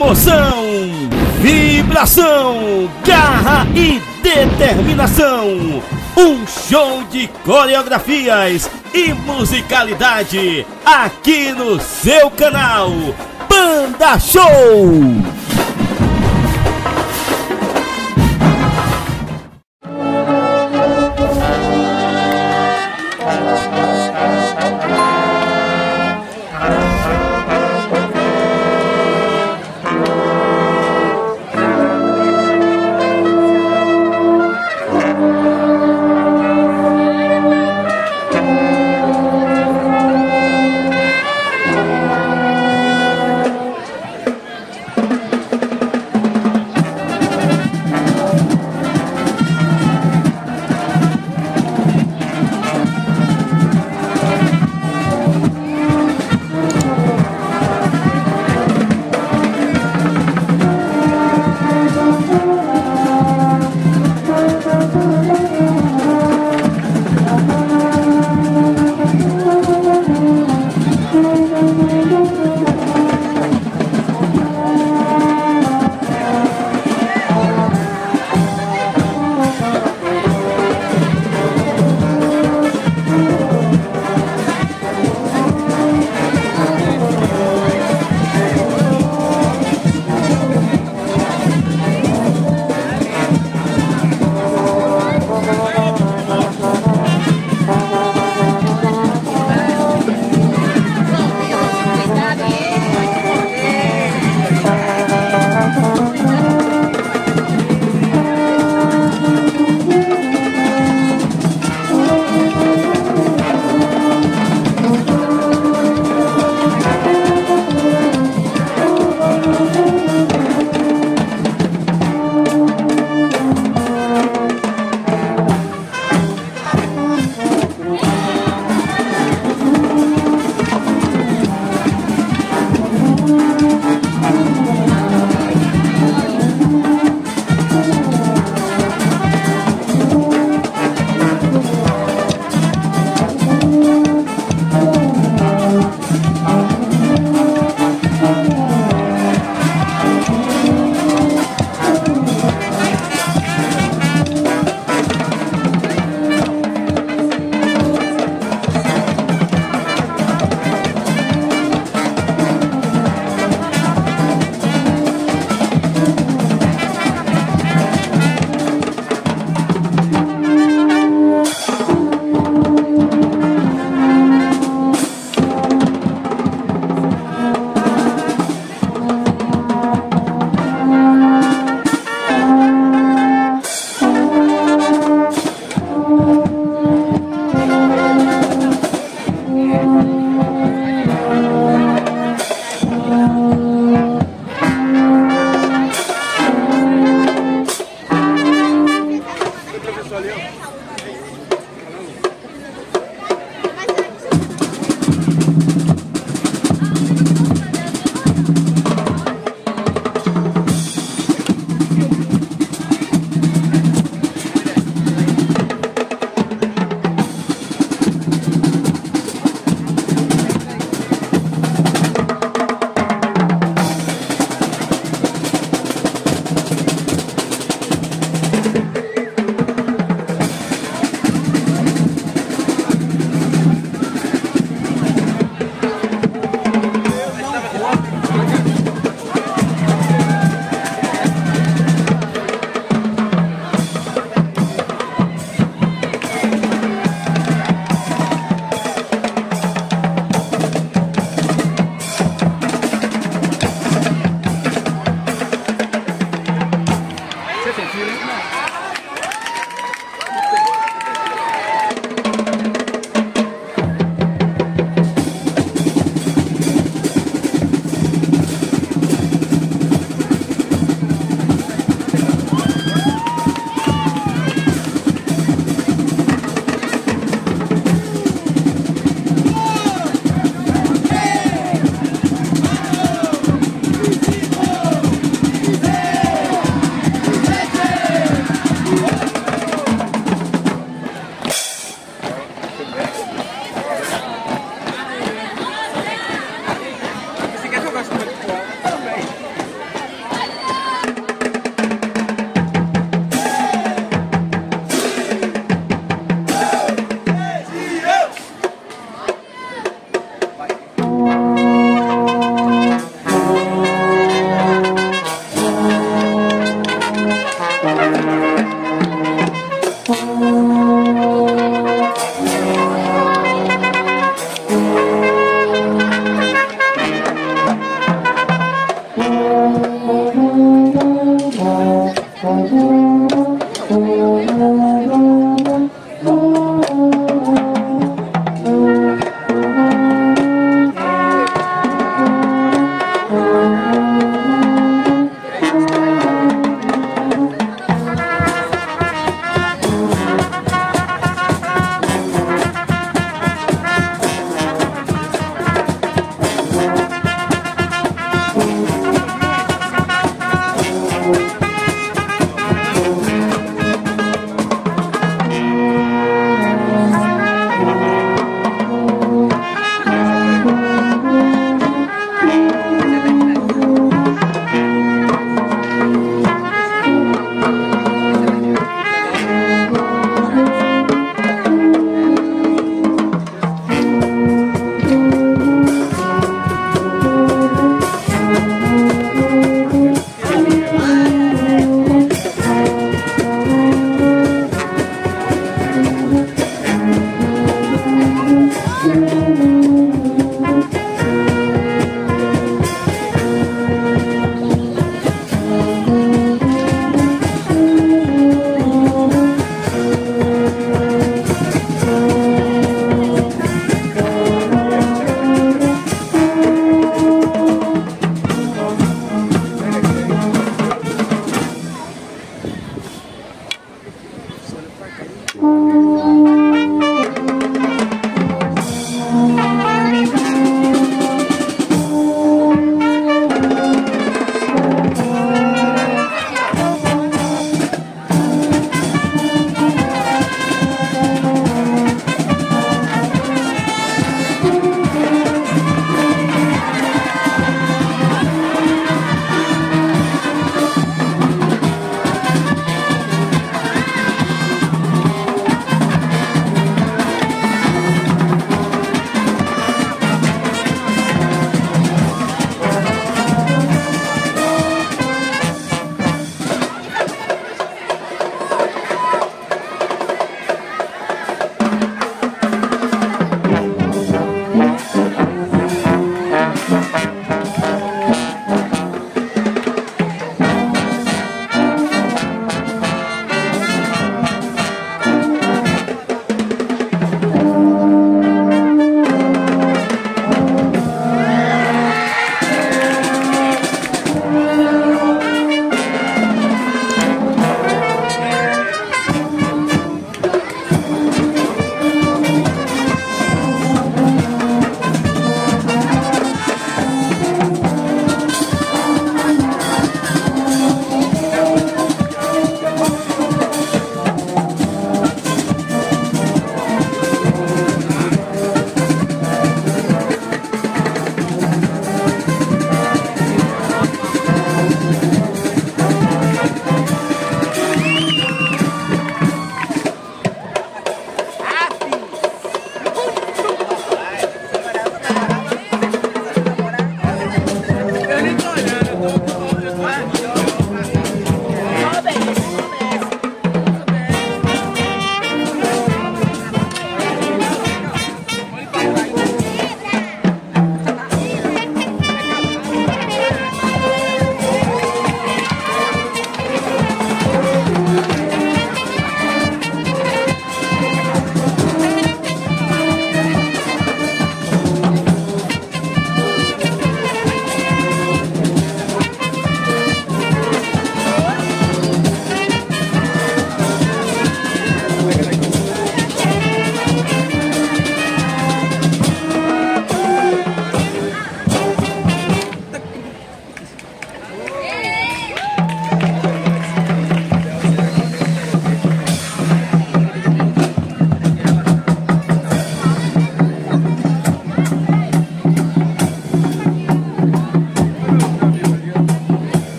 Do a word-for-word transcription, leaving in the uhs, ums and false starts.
Emoção, vibração, garra e determinação. Um show de coreografias e musicalidade aqui no seu canal Banda Show. Thank you.